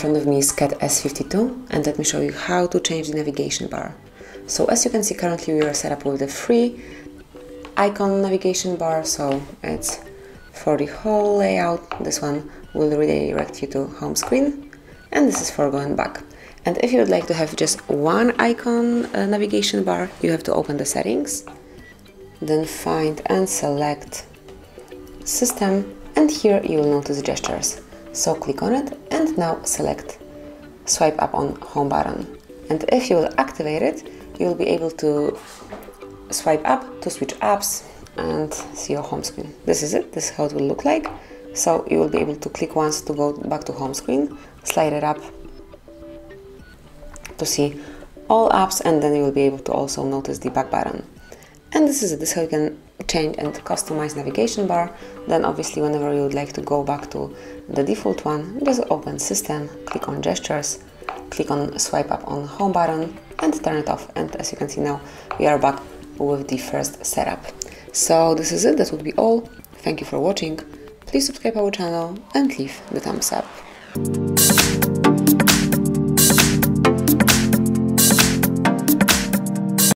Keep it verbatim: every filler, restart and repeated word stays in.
front of me is CAT S fifty-two, and let me show you how to change the navigation bar. So as you can see, currently we are set up with the free icon navigation bar, so it's for the whole layout. This one will redirect you to home screen, and this is for going back. And if you would like to have just one icon uh, navigation bar, you have to open the settings, then find and select system, and here you will notice gestures. So click on it and now select swipe up on home button. And if you will activate it, you will be able to swipe up to switch apps and see your home screen. This is it, this is how it will look like. So you will be able to click once to go back to home screen, slide it up to see all apps, and then you will be able to also notice the back button. And this is it, this is how you can change and customize navigation bar. Then obviously whenever you would like to go back to the default one, just open system, click on gestures, click on swipe up on home button and turn it off. And as you can see now, we are back with the first setup. So this is it, that would be all. Thank you for watching, please subscribe our channel and leave the thumbs up.